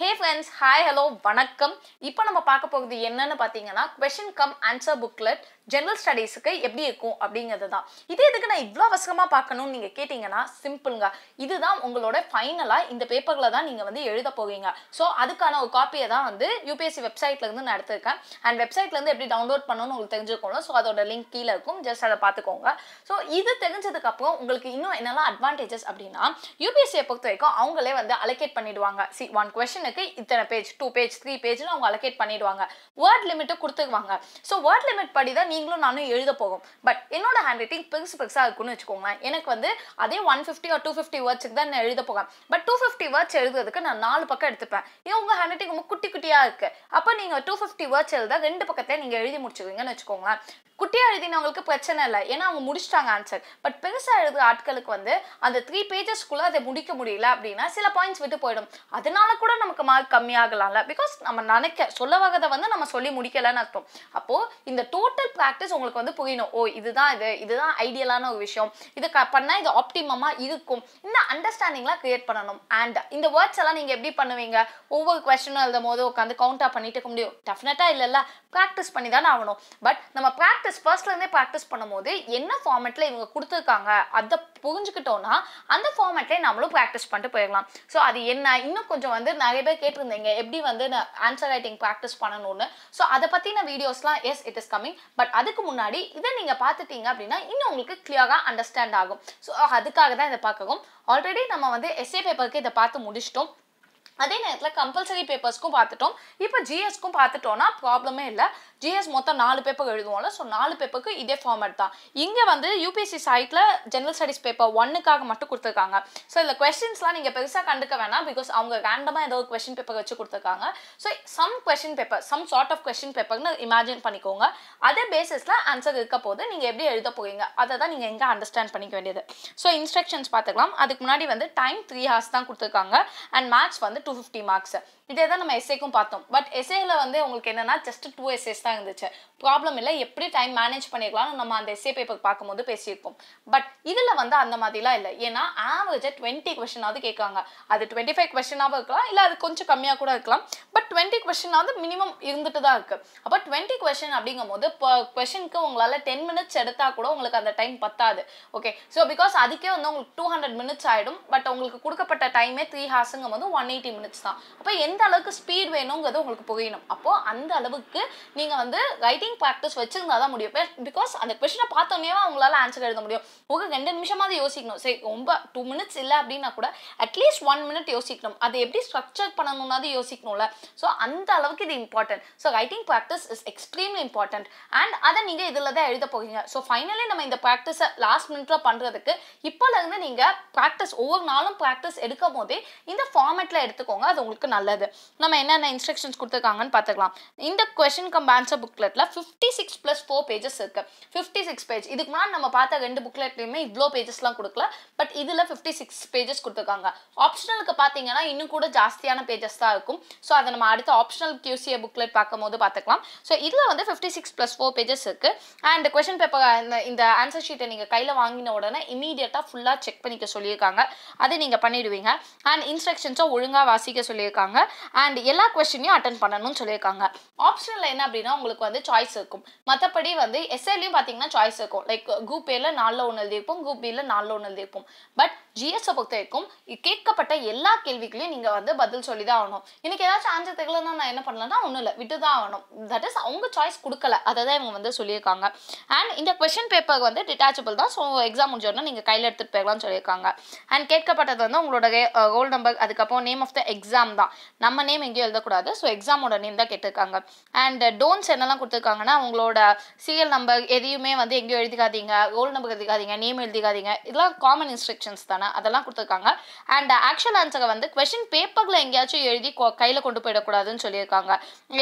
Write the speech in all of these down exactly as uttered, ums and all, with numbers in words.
Hey friends, hi, hello, vanakkam. இப்போ நம்ம பார்க்க போகுது என்னன்னு பாத்தீங்கன்னா question cum answer booklet general studies க்கு எப்படி இருக்கும் அப்படிங்கறதுதான். இது எதுக்கு நான் இவ்ளோ அவசரமா பார்க்கணும் நீங்க கேட்டிங்கனா சிம்பிள்ங்க. இதுதான் உங்களோட ஃபைனலா இந்த பேப்பர்ல தான் நீங்க வந்து எழுத போவீங்க. சோ அதுக்கான ஒரு காப்பியை தான் வந்து U P S C வெப்சைட்ல இருந்து நான் எடுத்துர்க்கேன். And வெப்சைட்ல இருந்து எப்படி டவுன்லோட் பண்ணனும்னு உங்களுக்கு தெரிஞ்சிருக்கும்ல. சோ அதோட லிங்க் கீழ இருக்கும். ஜஸ்ட் அத பாத்துக்கோங்க. சோ இது தெரிஞ்சதுக்கு அப்புறம் உங்களுக்கு இன்னும் என்னெல்லாம் அட்வான்டேजेस அப்படினா U P S C பொறுத்தவரைக்கும் அவங்களே வந்து அலோகேட் பண்ணிடுவாங்க. See one question இத்தனை page, two page, three page னு அவங்க allocate பண்ணிடுவாங்க. word limit கொடுத்துடுவாங்க. So word limit படி தான் நீங்களும் நானும் எழுத போகும். பட் என்னோட handwriting பெருசு பெருசா இருக்குன்னு வெச்சுக்கோங்க. எனக்கு வந்து அதே one fifty or two fifty words க்கு தான் நான் எழுத போறேன். பட் two fifty words எழுதுறதுக்கு நான் நாலு பக்கம் எடுத்துப்பேன். இது உங்க handwriting ரொம்ப குட்டி குட்டியா இருக்கு. அப்ப நீங்க two fifty words எழுத ரெண்டு பக்கத்தை நீங்க எழுதி முடிச்சிடுவீங்கன்னு வெச்சுக்கோங்க. குட்டியா எழுதினவங்களுக்கு பிரச்சனை இல்ல. ஏனா அவங்க முடிச்சிட்டாங்க ஆன்சர். பட் பெருசா எழுதுற ஆட்களுக்கு வந்து அந்த three pages குள்ள அதை முடிக்க முடியல அப்படினா சில points விட்டு போய்டும். அதனால கூட நமக்கு மார்க் கம்மியாகலாம்ல. because நம்ம நினைக்க சொல்லவகத வந்து நம்ம சொல்லி முடிக்கலன்னு அர்த்தம். அப்போ இந்த டோட்டல் பிராக்டீஸ் உங்களுக்கு வந்து புரியணும். ஓ இதுதான் இது இதுதான் ஐடியலான ஒரு விஷயம். இது பண்ணா இது ஆப்டிமமா இருக்கும். இந்த அண்டர்ஸ்டாண்டிங்லாம் கிரியேட் பண்ணனும். and இந்த வேர்ட்ஸ் எல்லாம் நீங்க எப்படி பண்ணுவீங்க? ஒவ்வொரு क्वेश्चन எழுதும்போது உட்கார்ந்து கவுண்ட் அப் பண்ணிட்டே இருக்க முடியும். டெஃபினட்டா இல்லல்ல. பிராக்டீஸ் பண்ணி தான் ஆவணும். பட் நம்ம பிராக்டீஸ் ஃபர்ஸ்ட்ல இருந்தே பிராக்டீஸ் பண்ணும்போது என்ன ஃபார்மட்ல இவங்க கொடுத்திருக்காங்க அத புரிஞ்சிட்டோம்னா அந்த ஃபார்மட்ல நாமளும் பிராக்டீஸ் பண்ணிட்டு போயிரலாம். சோ அது என்ன இன்னும் கொஞ்சம் வந்து நிறைய பேர் கேட்டிருந்தீங்க எப்படி வந்து ஆன்சர் ரைட்டிங் பிராக்டீஸ் பண்ணனும்னு. சோ அத பத்தின வீடியோஸ்லாம் yes it is coming. But அதுக்கு முன்னாடி இத நீங்க பாத்துட்டீங்க அப்படினா இன்னும் உங்களுக்கு கிளியரா அண்டர்ஸ்டாண்ட் ஆகும். சோ அதுக்காக தான் இத பார்க்கவும். ஆல்ரெடி நம்ம வந்து எஸ்ஏ பேப்பருக்கு இத பார்த்து முடிச்சிட்டோம். அதே நேரத்துல கம்பல்சரி பேப்பர்ஸ்க்கும் பார்த்துட்டோம். இப்போ ஜிஎஸ்க்கும் பார்த்துட்டோம்னா ப்ராப்ளமே இல்ல. ஜிஎஸ் மொத்தம் நாலு பேப்பர் எழுதுவோம்ல. சோ நாலு பேப்பருக்கு இதே ஃபார்மட் தான். இங்க வந்து U P S C சைட்ல ஜெனரல் ஸ்டடீஸ் பேப்பர் one க்காக மட்டும் கொடுத்திருக்காங்க. சோ இந்த क्वेश्चंसலாம் நீங்க பெருசா கண்டுக்க வேணாம். because அவங்க ரேண்டமா ஏதோ ஒரு क्वेश्चन பேப்பர் வச்சு கொடுத்திருக்காங்க. So some question paper some sort of question paper னு இமேஜின் பண்ணிக்கோங்க. அதே பேசிஸ்ல ஆன்சர் இருக்க போது நீங்க எப்படி எழுத போறீங்க அத தான் நீங்க எங்க அண்டர்ஸ்டாண்ட் பண்ணிக்க வேண்டியது. சோ இன்ஸ்ட்ரக்ஷன்ஸ் பார்த்துக்கலாம். அதுக்கு முன்னாடி வந்து டைம் three hours தான் கொடுத்திருக்காங்க. and maths வந்து two fifty marks. இதே தான் நம்ம எஸ்ஏக்கும் பார்த்தோம். பட் எஸ்ஏல வந்து உங்களுக்கு என்னன்னா ஜஸ்ட் two essays தான் இருந்துச்சு. ப்ராப்ளம் இல்ல. எப்படி டைம் மேனேஜ் பண்ணிக்கலாம்னு நம்ம அந்த எஸ்ஏ பேப்பர் பாக்கும்போது பேசியிருக்கோம். பட் இதுல வந்து அந்த மாதிரிலாம் இல்ல. ஏன்னா ஆவரேஜா twenty क्वेश्चन ஆவது கேட்காங்க. அது twenty-five क्वेश्चन ஆவே இருக்கலாம். இல்ல அது கொஞ்சம் கம்மியா கூட இருக்கலாம். பட் twenty क्वेश्चन ஆவது மினிமம் இருந்துட்டு தான் இருக்கு. அப்ப twenty क्वेश्चन அப்படிங்கும்போது क्वेश्चनக்கு உங்களால ten minutes எடுத்தா கூட உங்களுக்கு அந்த டைம் பத்தாது. ஓகே. சோ because அதுக்கே வந்து உங்களுக்கு two hundred minutes ஆயிடும். பட் உங்களுக்கு கொடுக்கப்பட்ட டைமே three ஹார்ஸ்ங்கும்போது one eighty minutes தான். அப்ப எந்த அளவுக்கு ஸ்பீட் வேணும்ங்கறது உங்களுக்கு புரியணும். அப்போ அந்த அளவுக்கு நீங்க வந்து ரைட்டிங் பிராக்டீஸ் வச்சிருந்தா தான் முடியும். because அந்த क्वेश्चन பார்த்தோனே அவங்களால ஆன்சர் எழுத முடியும். ஒரு ரெண்டு நிமிஷமாவது யோசிக்கணும். சரி ரொம்ப two minutes இல்ல அப்படினா கூட at least one minute யோசிக்கணும். அது எப்படி ஸ்ட்ரக்சர் பண்ணனும்னாது யோசிக்கணும்ல. சோ அந்த அளவுக்கு இது important. So writing practice is extremely important. and அத நீங்க இதல தான் எழுத போறீங்க. சோ ஃபைனலி நம்ம இந்த பிராக்டீஸ் லாஸ்ட் மினிட்ல பண்றதுக்கு இப்போல இருந்து நீங்க பிராக்டீஸ் ஒவ்வொரு நாளும் பிராக்டீஸ் எடுக்கும்போது இந்த ஃபார்மட்ல எடுத்துக்கோங்க. அது உங்களுக்கு நல்லது. நம்ம என்னென்ன இன்ஸ்ட்ரக்ஷன்ஸ் கொடுத்திருக்காங்கன்னு பார்த்துக்கலாம். இந்த क्वेश्चन கம் ஆன்சர் bookletல fifty-six plus four pages இருக்கு. fifty-six page. இதுக்கு முன்னாடி நம்ம பார்த்த ரெண்டு bookletலயுமே இவ்ளோ பேजेसலாம் கொடுக்கல. பட் இதுல fifty-six பேजेस கொடுத்திருக்காங்க. ஆப்ஷனலுக்கு பாத்தீங்கன்னா இன்னும் கூட ஜாஸ்தியான பேजेस தான் இருக்கும். சோ அத நம்ம அடுத்து optional Q C A booklet பாக்கும்போது பார்த்துக்கலாம். சோ இதுல வந்து fifty-six plus four pages இருக்கு. and क्वेश्चन பேப்பர் இந்த ஆன்சர் ஷீட்டை நீங்க கையில வாங்கின உடனே இமிடியேட்டா ஃபுல்லா செக் பண்ணிக்க சொல்லிருக்காங்க. அதை நீங்க பண்ணிடுவீங்க. and instructions ஒழுங்கா வாசிக்க சொல்லிருக்காங்க. and எல்லா क्वेश्चनயும் அட்டெண்ட் பண்ணனும்னு சொல்லிருக்காங்க. ஆப்ஷனல்ல என்ன அப்படினா உங்களுக்கு வந்து சாய்ஸ் இருக்கும். மத்தபடி வந்து எஸ்ஏலயும் பாத்தீங்கன்னா சாய்ஸ் இருக்கும். லைக் குரூப் Aல four ல one எழுதிப்போம், குரூப் Bல four ல one எழுதிப்போம். பட் ஜிஎஸ் பொறுத்தவரைக்கும் கேட்கப்பட்ட எல்லா கேள்விகளையும் நீங்க வந்து பதில் சொல்லி தான் ஆகணும். எனக்கு ஏதாவது ஆன்சர் தெரியலனா நான் என்ன பண்ணலனா ஒண்ணு இல்ல விட்டு தான் ஆகணும். தட் இஸ் அவங்க சாய்ஸ் கொடுக்கல. அத தான் இவங்க வந்து சொல்லிருக்காங்க. and இந்த क्वेश्चन பேப்பர் வந்து டிட்டாச்சபிள் தான். சோ எக்ஸாம் முடிஞ்சோனா நீங்க கையில எடுத்து போய்லாம் சொல்லிருக்காங்க. and கேட்கப்பட்டது வந்து உங்களோட ரோல் நம்பர் அதுக்கு அப்புறம் நேம் ஆஃப் தி எக்ஸாம் தான். நம்ம நேம் எங்கேயும் எழுதக்கூடாது. ஸோ எக்ஸாமோட நேம் தான் கேட்டிருக்காங்க. அண்ட் டோன்ஸ் என்னெல்லாம் கொடுத்துருக்காங்கன்னா உங்களோட சீரியல் நம்பர் எதையுமே வந்து எங்கேயும் எழுதிக்காதீங்க. ரோல் நம்பர் எழுதிக்காதீங்க. நேம் எழுதிக்காதீங்க. இதெல்லாம் காமன் இன்ஸ்ட்ரக்ஷன்ஸ் தானே. அதெல்லாம் கொடுத்துருக்காங்க. அண்ட் ஆக்சுவல் ஆன்சரை வந்து கொஷின் பேப்பரில் எங்கேயாச்சும் எழுதி கையில் கொண்டு போயிடக்கூடாதுன்னு சொல்லியிருக்காங்க.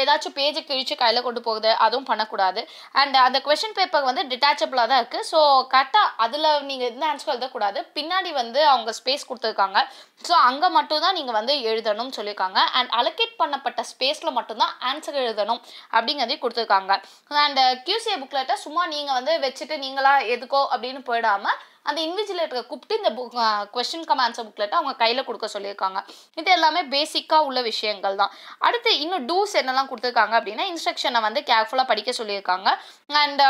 ஏதாச்சும் பேஜை கிழிச்சு கையில் கொண்டு போகுது அதுவும் பண்ணக்கூடாது. அண்ட் அந்த கொஷின் பேப்பர் வந்து டிட்டாச்சபிளாக தான் இருக்குது. ஸோ கரெக்டாக அதில் நீங்கள் எந்த ஆன்சர் எழுதக்கூடாது. பின்னாடி வந்து அவங்க ஸ்பேஸ் கொடுத்துருக்காங்க. ஸோ அங்கே மட்டும் தான் நீங்கள் வந்து எழுதணும்னு சொல்லியிருக்காங்க. and allocate பண்ணப்பட்ட ஸ்பேஸ்ல மட்டும் தான் ஆன்சர் எழுதணும் அப்படிங்கறதை கொடுத்திருக்காங்க. and Q C A booklet சும்மா நீங்க வந்து வெச்சிட்டு நீங்களா எதுக்கோ அப்படினு போய்டாம அந்த இன்விஜிலேட்டரை கூப்பிட்டு இந்த क्वेश्चन கமா ஆன்சர் புக்லெட் அவங்க கையில கொடுக்க சொல்லிருக்காங்க இது எல்லாமே பேசிக்கா உள்ள விஷயங்கள் தான் அடுத்து இன்னும் டூஸ் என்னலாம் கொடுத்திருக்காங்க அப்படினா இன்ஸ்ட்ரக்ஷனை வந்து கேர்ஃபுல்லா படிக்க சொல்லிருக்காங்க and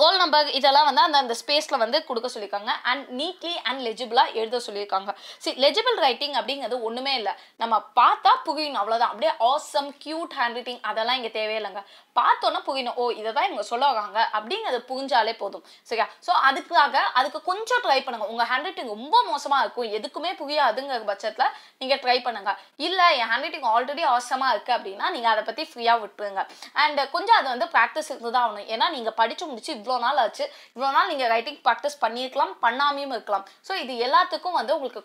Roll number இதெல்லாம் வந்து அந்த அந்த ஸ்பேஸ்ல வந்து கொடுக்க சொல்லிருக்காங்க and neatly and legibly எழுத சொல்லிருக்காங்க see legible writing அப்படிங்கிறது ஒண்ணுமே இல்ல நம்ம பார்த்தா புரியணும் அவ்வளவுதான் அப்படியே awesome cute handwriting அதெல்லாம் இங்க தேவையே இல்லங்க பார்த்தோம்னா புரியணும் ஓ இத தான் இவங்க சொல்ல வராங்க அப்படிங்கறது புரிஞ்சாலே போதும் சரியா சோ அதுக்காக அதுக்கு கொஞ்சம் ட்ரை பண்ணுங்க உங்க handwriting ரொம்ப மோசமா இருக்கும் எதுக்குமே புரியாதுங்கற பட்சத்துல நீங்க ட்ரை பண்ணுங்க இல்ல என் handwriting already awesome ஆ இருக்கு அப்படினா நீங்க அத பத்தி ஃப்ரீயா விட்டுருங்க and கொஞ்சம் அது வந்து practice இருக்குதா ஆகும் ஏனா நீங்க படிச்சு முடிச்சு If you have writing practice, you can practice. So, if you have a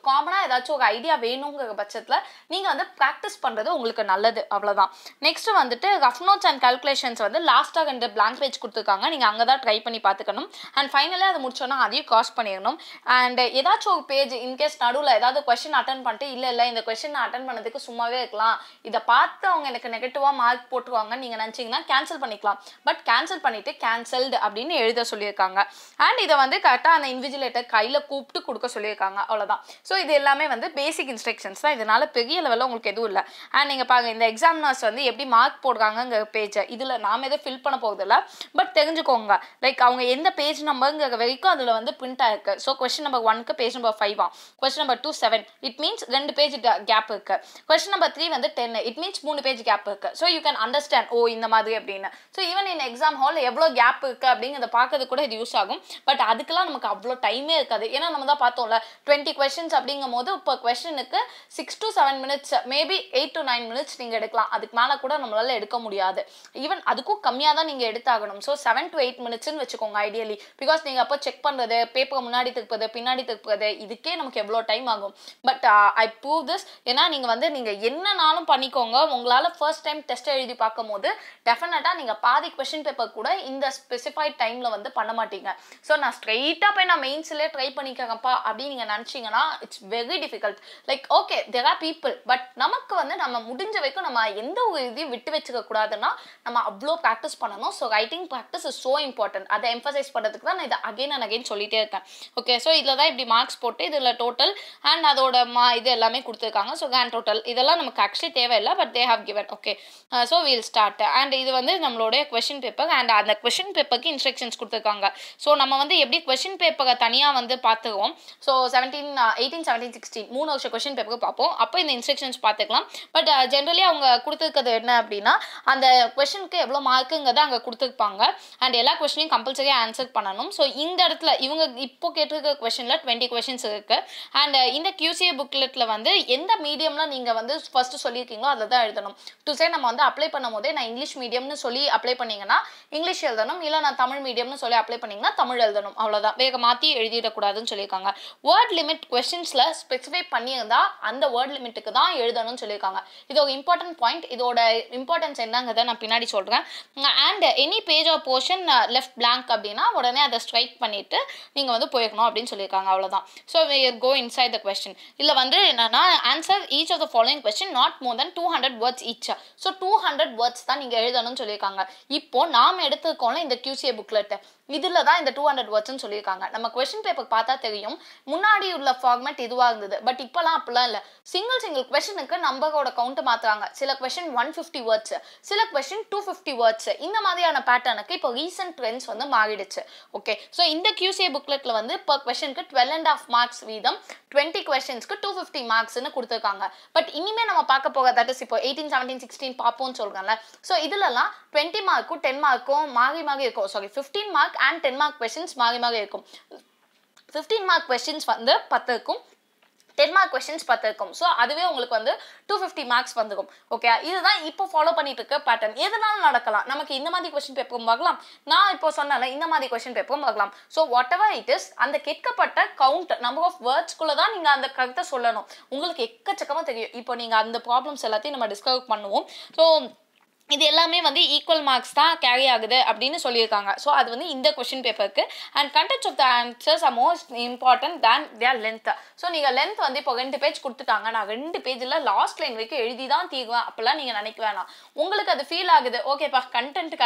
common idea, you can practice it. Next, rough notes and calculations. Last time, you blank page. You can try it. And finally, you can cross it. And if you page, in case you have a question, you can attend the question. If you have a negative mark, you can cancel it. But cancel it, cancelled. எழுத சொல்லிருக்காங்க and இத வந்து கரெக்ட்டா அந்த invigilator கையில கூப்பிட்டு கொடுக்க சொல்லிருக்காங்க அவ்வளவுதான் சோ இது எல்லாமே வந்து பேசிக் இன்ஸ்ட்ரக்ஷன்ஸ் தான் இதனால பெரிய லெவல்ல உங்களுக்கு எதுவும் இல்ல and நீங்க பாங்க இந்த எக்ஸாமினர்ஸ் வந்து எப்படி மார்க் போடுறாங்கங்க பேஜ் இதுல நாம எதை ஃபில் பண்ண போறது இல்ல பட் தெரிஞ்சுக்கோங்க லைக் அவங்க எந்த பேஜ் நம்பர்ங்கற வரைக்கும் அதுல வந்து பிரிண்ட் ஆயிருக்கு சோ क्वेश्चन நம்பர் one க்கு பேஜ் நம்பர் five ஆ question number two seven it means ரெண்டு பேஜ் கேப் இருக்கு क्वेश्चन நம்பர் three வந்து ten இட் மீன்ஸ் மூணு பேஜ் கேப் இருக்கு சோ யூ கேன் அண்டர்ஸ்டாண்ட் ஓ இந்த மாதிரி அப்படினா so even in exam hall எவ்ளோ கேப் இருக்கு The park of the Kuda use Agum, but Adakala Makablo time, Yenamada Patola, twenty questions abding a modu per question, six to seven minutes, maybe eight to nine minutes, Ningadakla, Adakmana Kuda Namala Edka Mudia. Even Adaku Kamia than Ningaditaganum, so seven to eight minutes in which ideally, because Ningapa check panda there, paper Munadi Tukpada, Pinadi Tukpada, Idikanam Kablo time Agum. But I prove this, Yena Ningavanda Ninga Yenanam Panikonga, Mungala first time tester the Pakamode, Definata Ninga Padi question paper Kuda in the specified time la vandu panna matinga so na straight up na mains la try panikangappa abdi neenga nanchingana it's very difficult like okay there are people but namakku vandu nama mudinja vekku nama endha oru idhi vittu vechika kudadana nama avlo practice pananum so writing practice is so important adha emphasize padradhukku da na idha again and again solite irukken okay so idla da ipdi marks potte idla total and adoda ma idu ellame kuduthirukanga so grand total idella namakku actually theva illa but they have given okay uh, so we'll start and idu vandu nammaloda question paper and the question paper ki instructions கொடுத்திருக்காங்க so நம்ம வந்து எப்படி question பேப்பரை தனியா வந்து பாத்துறோம் so seventeen eighteen seventeen sixteen மூணு வருஷ क्वेश्चन பேப்பரை பாப்போம் அப்ப இந்த இன்ஸ்ட்ரக்ஷன்ஸ் பாத்துக்கலாம் பட் ஜெனரலி அவங்க கொடுத்திருக்கிறது என்ன அப்படினா அந்த क्वेश्चनக்கு எவ்வளவு மார்க்குங்கறத அங்க கொடுத்திருப்பாங்க and எல்லா क्वेश्चनயும் கம்பல்சரி ஆன்சர் பண்ணனும் சோ இந்த இடத்துல இவங்க இப்போ கேட்டிருக்கிற क्वेश्चनல twenty क्वेश्चंस இருக்கு and இந்த QCA bookletல வந்து எந்த மீடியம்ல நீங்க வந்து ஃபர்ஸ்ட் சொல்லிருக்கீங்களோ அத தான் எழுதணும் டு சே நம்ம வந்து அப்ளை பண்ணும்போது நான் இங்கிலீஷ் மீடியம்னு சொல்லி அப்ளை பண்ணீங்கனா இங்கிலீஷ் எழுதணும் இல்ல நான் Tamil medium nu solli apply panninga tamil eldanum avladha vega maathi elidida kudadhu nu sollirukanga word limit questions la specify panniyanda and word limit ku dhaan eldanum nu sollirukanga idu oru important point idoda importance enna ngadha na pinadi solren and any page or portion left blank appadina odane adha strike pannittu neenga vandu poikanum appdin sollirukanga avladha so we go inside the question illa vandu enna na answer each of the following question not more than two hundred words each so two hundred words dhaan neenga eldanum nu sollirukanga ippo naam eduthukkola indha QCA book இதுல தான் இந்த two hundred words ன்னு சொல்லிருக்காங்க நம்ம question paper பார்த்தா தெரியும் முன்னாடி உள்ள ஃபார்மட் இதுவா இருந்தது பட் இப்பலாம் அப்பலாம் இல்ல சிங்கிள் சிங்கிள் क्वेश्चनக்கு நம்பரோட கவுண்ட் மாத்துறாங்க சில question one hundred fifty words சில question two hundred fifty words இந்த மாதிரியான பேட்டர்னுக்கு இப்போ ரீசன்ட் ட்ரெண்ட்ஸ் வந்து மாறிடுச்சு ஓகே சோ இந்த QCA bookletல வந்து per क्वेश्चनக்கு twelve and a half marks வீதம் twenty questionsக்கு two hundred fifty marks ன்னு கொடுத்திருக்காங்க பட் இனிமே நம்ம பார்க்க போக that is இப்போ eighteen seventeen sixteen பாப்போம்னு சொல்றாங்கல சோ இதுலலாம் twenty mark ten mark மாறி மாறி இருக்கும் sorry fifteen mark and ten mark questions mari mari irukum fifteen mark questions vandu ten irukum ten mark questions ten irukum so aduve ungalku vandu two hundred fifty marks vandukum okay idu dhaan ipo follow pannit irukka pattern edanaal nadakala namakku indha maari question paper paakalam na ipo sonnala indha maari question paper paakalam so whatever it is and the ketkapatta count number of words kulla dhaan neenga and karutha sollanum ungalku ekkachakama theriyum ipo neenga and problems ellathai nama discuss pannuvom so This is equal marks that carry out. So that is the question paper. And contents of the answers are most important than their length. So you can length on the page. You can page last line. You can see the feel okay, content is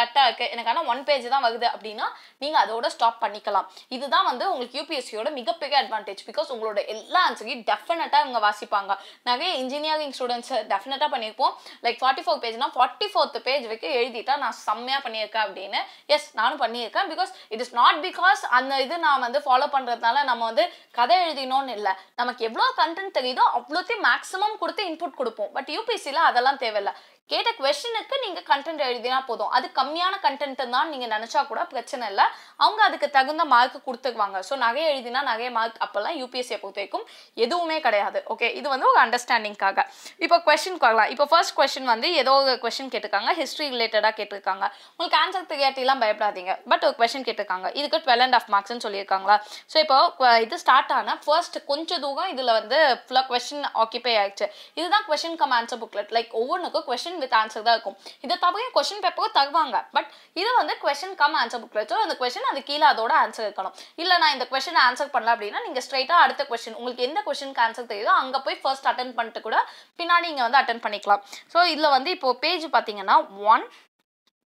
one page. You can stop it. This is the U P S C advantage because you can definitely engineering students definitely like forty-four page forty-four. Page veke ezhidita na sammeya pannirka abdine yes nanu pannirken because it is not because and idu naam and follow pandradnala namu vandu kada ezhidinonu illa namakku evlo content theriyudo avlothe maximum kuduthe input kudupom but U P S C la adallam thevilla கேட்ட क्वेश्चनக்கு நீங்க content எழுதினா போதும் அது கம்மியான content தான் நீங்க நினைச்சா கூட பிரச்சனை இல்ல அவங்க அதுக்கு தகுந்த மார்க் கொடுத்துக்குவாங்க சோ நகை எழுதினா நகை மார்க் அப்பலாம் U P S C பொறுத்தேக்கும் எதுவுமே கிடையாது ஓகே இது வந்து ஒரு அண்டர்ஸ்டாண்டிங்காக இப்போ क्वेश्चन பார்க்கலாம் இப்போ ஃபர்ஸ்ட் क्वेश्चन வந்து ஏதோ ஒரு क्वेश्चन கேட்டிருக்காங்க ஹிஸ்டரி ரிலேட்டடா கேட்டிருக்காங்க உங்களுக்கு ஆன்சர் தெரியாட்டிலாம் பயப்படாதீங்க பட் ஒரு क्वेश्चन கேட்டிருக்காங்க இதுக்கு twelve and a half marks னு சொல்லிருக்காங்களா சோ இப்போ இது ஸ்டார்ட் ஆனா ஃபர்ஸ்ட் கொஞ்ச தூரம் இதுல வந்து ஃபுல்லா क्वेश्चन ஆக்கிபை ஆயிடுச்சு இதுதான் question cum answer booklet like ஒவ்வொருனுக்கு question with answer da irukum idha thavai question paper tharvaanga but idhu vanda question come answer booklet so and the question adu keela adoda answer irukanum illa na indha question answer pannala appadina neenga straight ah adutha question ungalku endha question ku answer theriyudo anga poi first attend pannittu kuda pinadi inga vanda attend pannikalam so idla vanda ipo page pathina one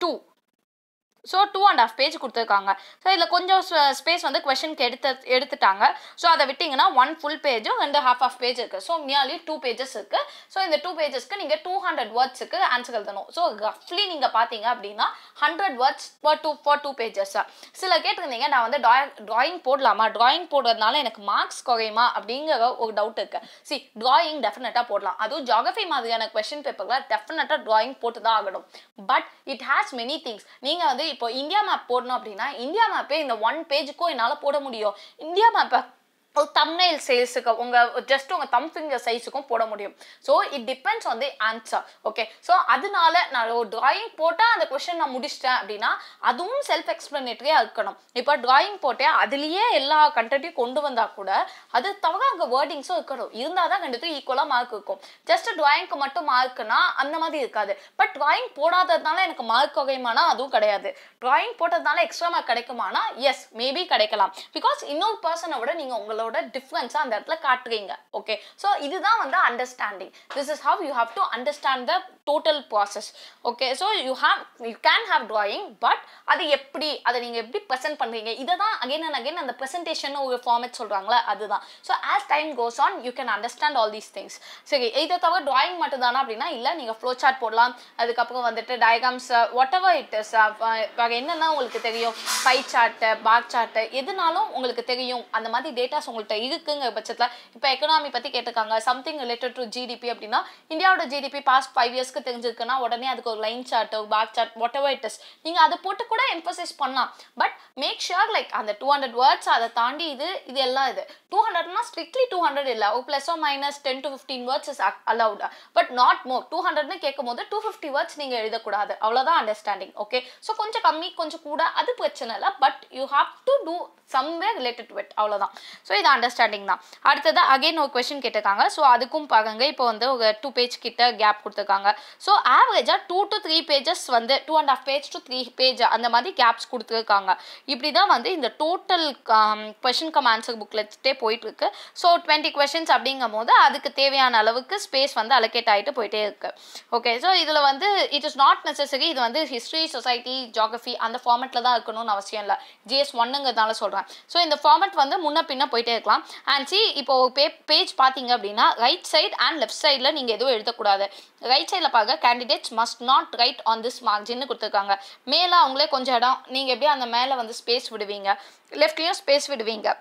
two so two and a half page kuduthirukanga so idla konjam space vanda question ku edutha eduthitaanga so adha vittingna one full page and half half page irukku so nearly two pages irukku so indha two pages ku neenga two hundred words ku answer eldanum so roughly neenga pathinga appadina one hundred words per two for two pages sila ketirundinga na vanda drawing podalama drawing podradnala enak marks koreyuma abdinga or doubt irukku see drawing definitely podalam adu geography madriyana question paper la definitely drawing potu da agadum but it has many things neenga vanda இப்போ India map போடணும் அப்படினா India மேப்பே இந்த one பேஜ்க்கு என்னால போட முடியும் India map ஒரு thumbnail size க்கு உங்க just உங்க thumb finger size க்கு போட முடியும் so it depends on the answer okay so அதனால நான் ஒரு drawing போட்டா அந்த क्वेश्चन நான் முடிச்சிட்டேன் அப்படினா அதுவும் self explanatory ஆ இருக்கணும் இப்போ drawing போட்டே அதுலயே எல்லா கண்டென்ட்டையும் கொண்டு வந்தா கூட அது தவிர அங்க wordings இருக்கணும் இருந்தா தான் ரெண்டுக்கு ஈக்குவலா மார்க் இருக்கும் just drawing க்கு மட்டும் மார்க்னா அந்த மாதிரி இருக்காது but drawing போடாததனால எனக்கு மார்க் வகையமானா அதுவும் கிடையாது drawing போட்டதனால எக்ஸ்ட்ரா மார்க் கிடைக்குமானா yes maybe கிடைக்கலாம் because இன்னொரு पर्सन ஓட நீங்க உங்க difference on that okay so this is the understanding this is how you have to understand the total process okay so you have you can have drawing but adu eppadi adu neenga eppadi present pandringa idha again and again and the presentation over format solrangala adu da so as time goes on you can understand all these things seri idha thava drawing mattum dana appadina illa neenga flow chart podalam adukku appo vandu diagrams whatever it is vaga enna na ungalku theriyum pie chart bar chart edunalum ungalku theriyum andha mari data உங்கள்ட்ட இருக்குங்க பட்சத்துல இப்போ economy பத்தி கேட்டிருக்காங்க something related to G D P அப்படினா இந்தியாவோட G D P past five years க்கு தெரிஞ்சிருக்குனா உடனே அதுக்கு ஒரு லைன் சார்ட் ஒரு bar chart whatever it is நீங்க அத போட்டு கூட எம்ஃபசைஸ் பண்ணலாம் பட் மேக் ஷூர் லைக் அந்த two hundred words அத தாண்டி இது இது எல்லாம் இது two hundred னா strictly two hundred இல்ல plus or minus ten to fifteen words is allowed but not more two hundred னு கேக்கும்போது two hundred fifty words நீங்க எழுத கூடாது அவ்வளவுதான் understanding okay so கொஞ்சம் கம்மி கொஞ்சம் கூட அது பிரச்சனை இல்ல but you have to do somewhere related to it அவ்வளவுதான் so இது அண்டர்ஸ்டாண்டிங் தான் அடுத்து அகைன் ஒரு क्वेश्चन கேட்டிருக்காங்க சோ அதுக்கும் பாருங்க இப்போ வந்து ஒரு two பேஜ் கிட்ட கேப் கொடுத்திருக்காங்க சோ एवरेजா two to three பேजेस வந்து two and a half page to three page அந்த மாதிரி கேப்ஸ் கொடுத்திருக்காங்க இப்படி தான் வந்து இந்த டோட்டல் क्वेश्चन கம் ஆன்சர் புக்லெட்டே போயிட்டு இருக்கு சோ twenty क्वेश्चंस அப்படிங்கும்போது அதுக்கு தேவையான அளவுக்கு ஸ்பேஸ் வந்து அலோகேட் ஆயிட்டு போயிட்டே இருக்கு ஓகே சோ இதுல வந்து இட் இஸ் நாட் necessary இது வந்து ஹிஸ்டரி சொசைட்டி ஜியோகிராஃபி அந்த ஃபார்மட்ல தான் இருக்கணும்னு அவசியம் இல்ல G S one ங்கறதால சொல்றேன் சோ இந்த ஃபார்மட் வந்து முன்ன பின்ன and see இப்போ page பாத்தீங்க அப்படினா right side and left side ல நீங்க எதுவும் எழுத கூடாது right side ல பாருங்க candidates must not write on this margin னு கொடுத்திருக்காங்க மேல அவங்களே கொஞ்சம் இடம் நீங்க எப்படி அந்த மேல வந்து ஸ்பேஸ் விடுவீங்க லெஃப்ட்லயும் ஸ்பேஸ் விடுவீங்க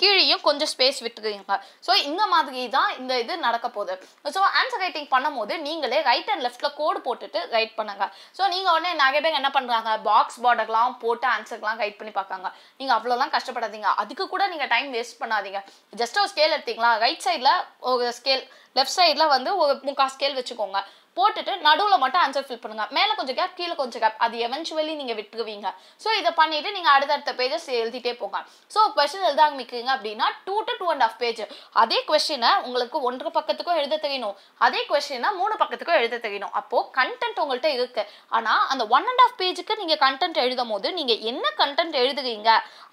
கீழியும் கொஞ்சம் ஸ்பேஸ் விட்டுருங்க சோ இந்த மாதிரி தான் இந்த இது நடக்க போகுது சோ ஆன்சர் ரைட்டிங் பண்ணும்போது நீங்களே ரைட் அண்ட் லெஃப்ட்ல கோட் போட்டுட்டு ரைட் பண்ணுங்க சோ நீங்க உடனே நாகே பேங்க என்ன பண்றாங்க பாக்ஸ் பார்டர்லாம் போட்டு ஆன்சர்லாம் ரைட் பண்ணி பார்க்காங்க நீங்க அவ்வளவுதான் கஷ்டப்படாதீங்க அதுக்கு கூட நீங்க டைம் வேஸ்ட் பண்ணாதீங்க ஜஸ்ட் ஒரு ஸ்கேல் எடுத்துங்களா ரைட் சைடுல ஒரு ஸ்கேல் லெஃப்ட் சைடுல வந்து ஒரு முக்கா ஸ்கேல் வெச்சுக்கோங்க போட்டுட்டு நடுவுல மட்டும் ஆன்சர் ஃபில் பண்ணுங்க மேல கொஞ்சம் கேப் கீழ கொஞ்சம் கேப் அது eventually நீங்க விட்டுடுவீங்க சோ இத பண்ணிட்டு நீங்க அடுத்த அடுத்த பேजेस எழுதிட்டே போங்க சோ क्वेश्चन எழுத ஆரம்பிக்கிறீங்க அப்படினா two to two and a half page அதே क्वेश्चन உங்களுக்கு one பக்கத்துக்கு எழுத தெரியணும் அதே क्वेश्चन three பக்கத்துக்கு எழுத தெரியணும் அப்போ கண்டென்ட் உங்கள்ட்ட இருக்கு ஆனா அந்த one and a half பேஜ்க்கு நீங்க கண்டென்ட் எழுதும்போது நீங்க என்ன கண்டென்ட் எழுதுவீங்க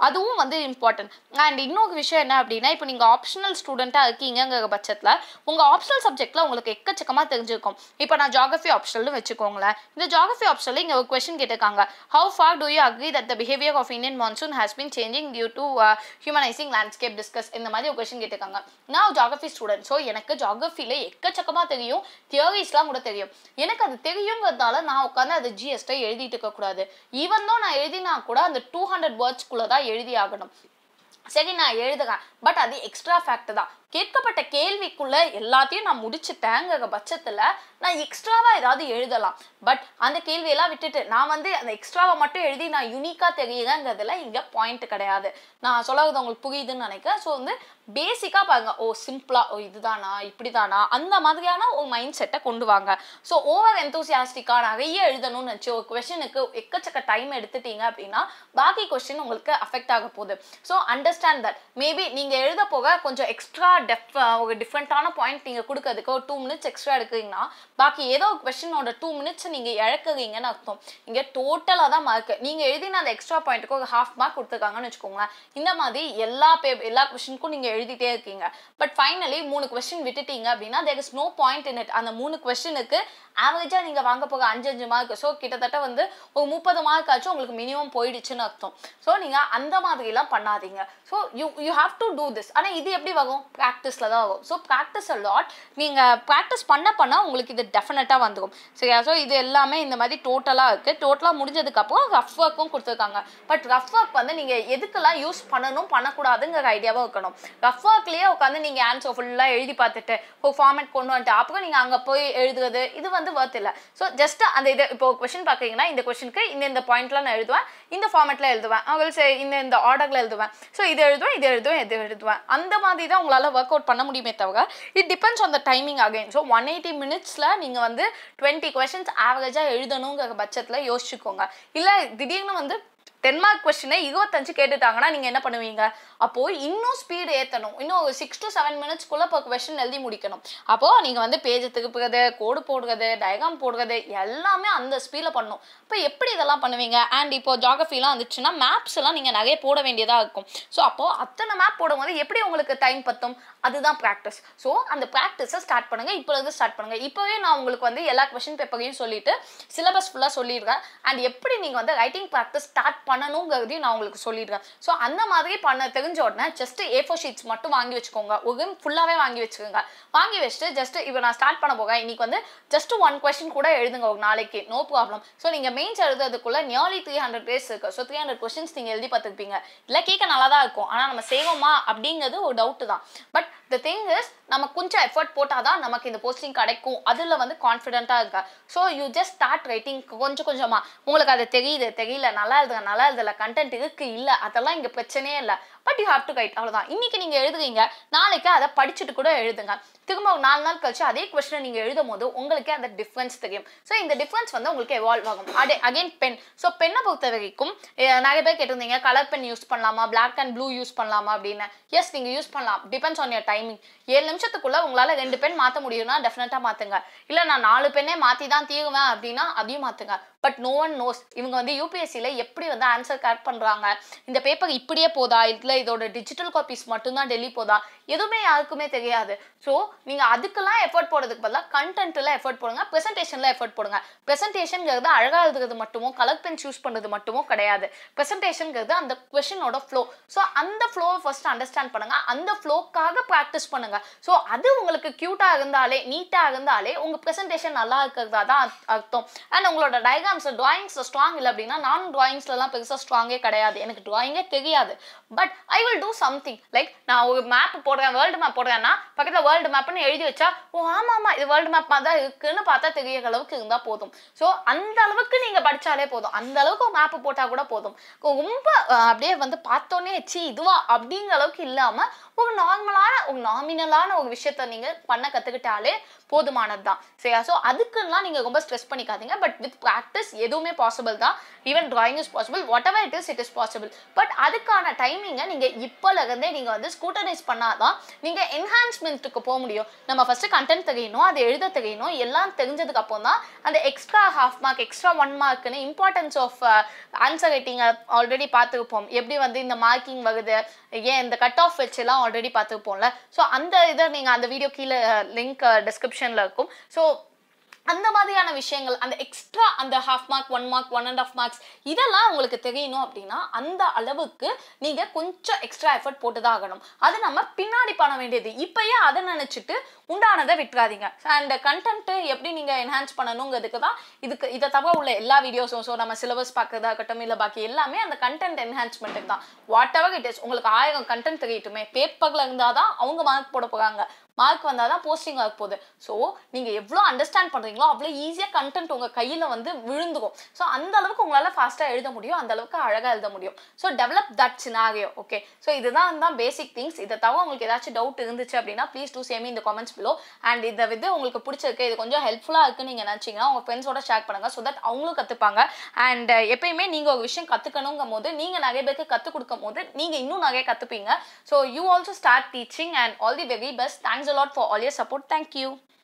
அதுவும் வந்து இம்பார்ட்டன்ட் and இன்னொரு விஷயம் என்ன அப்படினா இப்போ நீங்க ஆப்ஷனல் ஸ்டூடண்டா இருக்கீங்கங்கற பட்சத்துல உங்க ஆப்ஷனல் சப்ஜெக்ட்ல உங்களுக்கு எக்கச்சக்கமா தெரிஞ்சிருக்கும் இப்போ நான் ஜியோகிராஃபி ஆப்ஷனல்னு வெச்சுக்கோங்களே இந்த ஜியோகிராஃபி ஆப்ஷனல்ல இங்க ஒரு क्वेश्चन கேட்டிருக்காங்க how far do you agree that the behavior of Indian monsoon has been changing due to uh, humanizing landscape discuss இந்த மாதிரி ஒரு क्वेश्चन கேட்டிருக்காங்க நான் ஜியோகிராஃபி ஸ்டூடண்ட் சோ எனக்கு ஜியோகிராஃபில எக்கச்சக்கமா தெரியும் தியரிஸ்லாம் கூட தெரியும் எனக்கு அது தெரியும்ங்கறதால நான் உட்கார்ந்து அது ஜிஎஸ்டி எழுதிட்டு இருக்க கூடாது ஈவன் தோ நான் எழுதினா கூட அந்த two hundred words குள்ள தான் எழுதி ஆகணும் சரி நான் எழுதுறேன் பட் அது எக்ஸ்ட்ரா ஃபேக்ட் தான் கேட்கப்பட்ட கேள்விக்குள்ள எல்லாத்தையும் நான் முடிச்சிட்டேங்கற பட்சத்துல நான் எக்ஸ்ட்ராவா ஏதாவது எழுதலாம் பட் அந்த கேள்வி எல்லாம் விட்டுட்டு நான் வந்து அந்த எக்ஸ்ட்ராவை மட்டும் எழுதி நான் யூனிக்கா தெரியறங்கறதுல இங்க பாயிண்ட் கிடையாது நான் சொல்றது உங்களுக்கு புரியுதுன்னு நினைக்கிறேன் சோ வந்து பேசிக்கா பாருங்க ஓ சிம்பிளா ஓ இதுதானா இப்படிதானா அந்த மாதிரியான ஒரு மைண்ட் செட்ட கொண்டு வாங்க சோ ஓவர் எந்தூசியாஸ்டிக்கா நிறைய எழுதணும்னு நினைச்சு ஒரு क्वेश्चनக்கு எக்கச்சக்க டைம் எடுத்துட்டீங்க அப்படினா பாக்கி क्वेश्चन உங்களுக்கு अफेக்ட் ஆக போகுது சோ understand that maybe நீங்க எழுத போக கொஞ்சம் எக்ஸ்ட்ரா depth ஒரு டிஃபரண்டான பாயிண்ட் நீங்க கொடுக்கிறதுக்கு ஒரு two minutes எக்ஸ்ட்ரா எடுக்கீங்கனா பாக்கி ஏதோ ஒரு क्वेश्चनோட two minutes நீங்க இழக்குவீங்கன்னு அர்த்தம் இங்க டோட்டலா தான் மார்க் நீங்க எழுதின அந்த எக்ஸ்ட்ரா பாயிண்ட்க்கு ஒரு half mark கொடுத்துட்டாங்கன்னு வெச்சுக்கோங்க இந்த மாதிரி எல்லா எல்லா क्वेश्चनக்கும் நீங்க எழுதிட்டே இருக்கீங்க பட் ஃபைனலி மூணு क्वेश्चन விட்டுட்டீங்க அப்படினா there is no point in it அந்த மூணு क्वेश्चनக்கு அவரேஜா நீங்க வாங்க போக five five மார்க் சோ கிட்டத்தட்ட வந்து ஒரு thirty மார்க் ஆச்சு உங்களுக்கு மினிமம் போயிடுச்சுன்னு அர்த்தம் சோ நீங்க அந்த மாதிரி எல்லாம் பண்ணாதீங்க so you you have to do this ஆனா இது எப்படி வரும் பிராக்டீஸ்ல தான் வரும் சோ பிராக்டீஸ் a lot நீங்க பிராக்டீஸ் பண்ண பண்ண உங்களுக்கு இது டெஃபினட்டா வந்துரும் சரியா சோ இது எல்லாமே இந்த மாதிரி டோட்டலா இருக்கு டோட்டலா முடிஞ்சதுக்கு அப்புறம் ரஃப் வர்க்கும் கொடுத்திருக்காங்க பட் ரஃப் வர்க் வந்து நீங்க எதுக்கெல்லாம் யூஸ் பண்ணனும் பண்ண கூடாதுங்கற ஐடியாவை வைக்கணும் ரஃப் வர்க்லயே உட்கார்ந்து நீங்க ஆன்சர் ஃபுல்லா எழுதி பார்த்துட்டு ஒரு ஃபார்மட் கொண்டு வந்துட்டு அப்போ நீங்க அங்க போய் எழுதுறது இது வந்து வர்த் இல்ல சோ ஜஸ்ட் அந்த இத இப்போ क्वेश्चन பாக்கீங்கன்னா இந்த क्वेश्चनக்கு இந்த இந்த பாயிண்ட்ல நான் எழுதுவேன் இந்த ஃபார்மட்ல எழுதுவேன் ஆல்சோ இந்த இந்த ஆர்டர்ல எழுதுவேன் சோ இது எழுதுவேன் இது எழுதுவேன் இது எழுதுவேன் அந்த மாதிரி தான் உங்களால வர்க் அவுட் பண்ண முடியுமே தவிர it depends on the timing again so one hundred eighty minutesல நீங்க வந்து twenty questions அவரேஜா எழுதணும்ங்கற பட்சத்துல யோசிச்சுக்கோங்க இல்ல திடீர்னு வந்து ten mark question ஐ twenty-five கேட்டுட்டாங்கனா நீங்க என்ன பண்ணுவீங்க அப்போ இன்னும் ஸ்பீட் ஏத்தணும் இன்னும் six to seven minutes குள்ள per question எழுதி முடிக்கணும் அப்போ நீங்க வந்து பேஜ் திருப்புறது கோடு போடுறது டயகிராம் போடுறது எல்லாமே அந்த ஸ்பீட்ல பண்ணனும் அப்ப எப்படி இதெல்லாம் பண்ணுவீங்க and இப்போ ஜியோகிராஃபிலாம் வந்துச்சுனா மேப்ஸ் எல்லாம் நீங்க நிறைய போட வேண்டியதா இருக்கும் சோ அப்போ அத்தனை மேப் போடும்போது எப்படி உங்களுக்கு டைம் பத்தும் அதுதான் பிராக்டீஸ் சோ அந்த பிராக்டீஸை ஸ்டார்ட் பண்ணுங்க இப்போ இருந்து ஸ்டார்ட் பண்ணுங்க இப்போவே நான் உங்களுக்கு வந்து எல்லா क्वेश्चन பேப்பரையும் சொல்லிட்டு சிலபஸ் ஃபுல்லா சொல்லிடுறேன் and எப்படி நீங்க வந்து ரைட்டிங் பிராக்டீஸ் ஸ்டார்ட் பண்ணனும்ங்கறதை நான் உங்களுக்கு சொல்லிடுறேன் சோ அந்த மாதிரி பண்ண தெரிஞ்ச உடனே just A four sheets மட்டும் வாங்கி வெச்சுக்கோங்க ஒவ்வொரு ஃபுல்லாவே வாங்கி வெச்சுக்கோங்க வாங்கி வெச்சிட்டு just இப்போ நான் ஸ்டார்ட் பண்ண போறேன் இன்னைக்கு வந்து just one question கூட எழுதுங்க ஒரு நாளைக்கு நோ ப்ராப்ளம் சோ நீங்க மெயின்ஸ் எழுதுறதுக்குள்ள nearly three hundred பேஜ் இருக்கு சோ three hundred questions நீங்க எழுதி பார்த்திருப்பீங்க இல்ல கேக்க நல்லா தான் இருக்கும் ஆனா நம்ம செய்வோமா அப்படிங்கிறது ஒரு டவுட் தான் பட் the thing is நம்ம கொஞ்சம் எஃபோர்ட் போட்டா தான் நமக்கு இந்த போஸ்டிங் கிடைக்கும் அதுல வந்து கான்ஃபிடன்ட்டா இருங்க so you just start writing கொஞ்சம் கொஞ்சமா உங்களுக்கு அது தெரியுது தெரியல நல்லா எழுதுங்க நல்லா எழுதல கண்டென்ட் இருக்கு இல்ல அதெல்லாம் இங்க பிரச்சனையே இல்ல but you have to write அவ்வளவுதான் இன்னைக்கு நீங்க எழுதுறீங்க நாளைக்கு அத படிச்சிட்டு கூட எழுதுங்க திரும்ப ஒரு நாலு நாள் கழிச்சு அதே क्वेश्चन நீங்க எழுதும்போது உங்களுக்கு அந்த டிஃபரன்ஸ் தெரியும் சோ இந்த டிஃபரன்ஸ் வந்து உங்களுக்கு எவால்வ் ஆகும் அகைன் பென் சோ பென்ன பொறுத்த வரைக்கும் நிறைய பேர் கேட்டிருந்தீங்க கலர் பென் யூஸ் பண்ணலாமா black and blue யூஸ் பண்ணலாமா அப்படினா yes நீங்க யூஸ் பண்ணலாம் depends on your timing seven நிமிஷத்துக்குள்ள உங்களால ரெண்டு பென் மாத்த முடியும்னா டெஃபினட்டா மாத்துங்க இல்ல நான் நாலு பென்னே மாத்தி தான் தீருவேன் அப்படினா அதையும் மாத்துங்க பட் no one knows இவங்க வந்து U P S C ல எப்படி வந்து ஆன்சர் கரெக்ட் பண்றாங்க இந்த பேப்பர் இப்படியே போதா இல்ல இதோட டிஜிட்டல் காப்பீஸ் மட்டும் தான் டெலி போதா எதுமே யாருக்குமே தெரியாது சோ நீங்க அதுக்கெல்லாம் எஃபோர்ட் போடுறதுக்கு பதிலா கண்டென்ட்ல எஃபோர்ட் போடுங்க பிரசன்டேஷன்ல எஃபோர்ட் போடுங்க பிரசன்டேஷன்ங்கிறது அழகா எழுதுறது மட்டுமோ கலர் பென் யூஸ் பண்றது மட்டுமோ கிடையாது பிரசன்டேஷன்ங்கிறது அந்த क्वेश्चनோட flow சோ அந்த flow-ஐ first understand பண்ணுங்க அந்த flow-க்காக practice பண்ணுங்க சோ அது உங்களுக்கு கியூட்டா இருந்தாலே நீட்டா இருந்தாலே உங்க பிரசன்டேஷன் நல்லா இருக்குறதா தான் அர்த்தம் and உங்களோட diagrams drawings strong இல்ல அப்படினா நான் drawings-ல எல்லாம் பெருசா strong-ஏ கிடையாது எனக்கு drawing-ஏ தெரியாது but I will do something like நான் ஒரு map போடுறேன் world map போடுறேன்னா பக்கத்துல world map எழுதி வச்சா ஓ ஆமா ஆமா இது வேர்ல்ட் மேப்பா தான் இருக்குன்னு பார்த்தா தெரிய அளவுக்கு இருந்தா போதும் சோ அந்த அளவுக்கு நீங்க படிச்சாலே போதும் அந்த அளவுக்கு மேப் போட்டா கூட போதும் ரொம்ப அப்படியே வந்து பார்த்தோனே சீ இதுவா அப்படிங்க அளவுக்கு இல்லாம ஒரு நார்மலான ஒரு நாமினலான ஒரு விஷயத்தை நீங்க பண்ண கத்துக்கிட்டாலே போதுமானது தான் சரியா சோ அதுக்கெல்லாம் நீங்க ரொம்ப ஸ்ட்ரெஸ் பண்ணிக்காதீங்க பட் வித் பிராக்டீஸ் எதுவுமே பாசிபிள் தான் even drawing is possible whatever it is it is possible but அதுக்கான டைமிங்க நீங்க இப்பல இருந்தே நீங்க வந்து ஸ்கூட்டனைஸ் பண்ணாதான் நீங்க என்ஹான்ஸ்மென்ட்க்கு போக முடியும் நம்ம ஃபர்ஸ்ட் கண்டென்ட் தெரியணும் அது எழுத தெரியணும் எல்லாம் தெரிஞ்சதுக்கு அப்புறம் தான் அந்த extra half mark extra one mark னு importance of answer writing already பாத்துப்போம் எப்படி வந்து இந்த மார்க்கிங் வருது ஏன் இந்த கட் ஆஃப் வெச்சலாம் ஆல்ரெடி பாத்துப்போம்ல சோ அந்த இத நீங்க அந்த வீடியோ கீழ லிங்க் டிஸ்கிரிப்ஷன்ல இருக்கும் சோ அந்த மாதிரியான விஷயங்கள் அந்த எக்ஸ்ட்ரா அந்த half mark one mark one and half marks இதெல்லாம் உங்களுக்கு தெரியணும் அப்படினா அந்த அளவுக்கு நீங்க கொஞ்சம் எக்ஸ்ட்ரா எஃபோர்ட் போட்டு தான் ஆகணும் அது நம்ம பின்னாடி பண்ண வேண்டியது இப்பயே அத நினைச்சிட்டு உண்டானதை விட்டுறாதீங்க and content எப்படி நீங்க enhance பண்ணனும்ங்கிறதுக்கு தான் இதுக்கு இத தவிர உள்ள எல்லா வீடியோஸும் சோ நம்ம சிலபஸ் பார்க்கறதா கட்டோம் இல்ல பாக்கி எல்லாமே அந்த content enhancement தான் whatever it is உங்களுக்கு ஆயிரம் content தெரியட்டுமே பேப்பர்ல இருந்தா தான் அவங்க மார்க் போட போறாங்க மார்க் வந்தா தான் போஸ்டிங் ஆக போகுது சோ நீங்க எவ்ளோ அண்டர்ஸ்டாண்ட் பண்றீங்களோ அவ்ளோ ஈஸியா கண்டென்ட் உங்க கையில வந்து விழுந்துரும் சோ அந்த அளவுக்கு உங்களால ஃபாஸ்டா எழுத முடியும் அந்த அளவுக்கு அழகா எழுத முடியும் so develop that scenario okay so இதுதான் தான் பேசிக் திங்ஸ் இத தவிர உங்களுக்கு ஏதாச்சும் டவுட் இருந்துச்சு அப்படினா please to share me in the comments below and இத விட உங்களுக்கு பிடிச்சிருக்கே இது கொஞ்சம் ஹெல்ப்ஃபுல்லா இருக்குன்னு நீங்க நினைச்சீங்கனா உங்க ஃப்ரெண்ட்ஸோட ஷேர் பண்ணுங்க சோ தட் அவங்களும் கத்துப்பாங்க and எப்பயுமே நீங்க ஒரு விஷயம் கத்துக்கணும்ங்கும்போது நீங்க நிறைய பேருக்கு கத்து கொடுக்கும்போது நீங்க இன்னும் நிறைய கத்துப்பீங்க so you also start teaching and all the very best thanks a lot for all your support. Thank you.